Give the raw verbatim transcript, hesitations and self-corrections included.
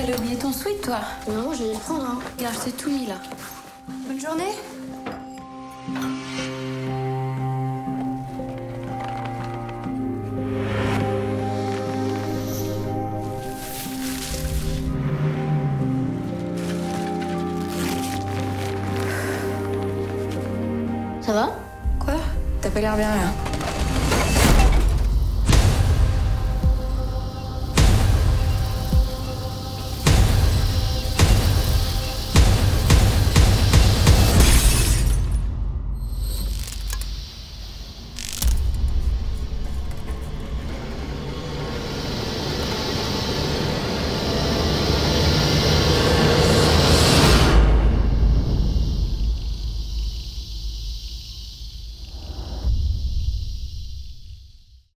T'allais oublier ton sweat, toi? Non, je vais le prendre, hein. Regarde, c'est tout mis, là. Bonne journée. Ça va? Quoi? T'as pas l'air bien, là.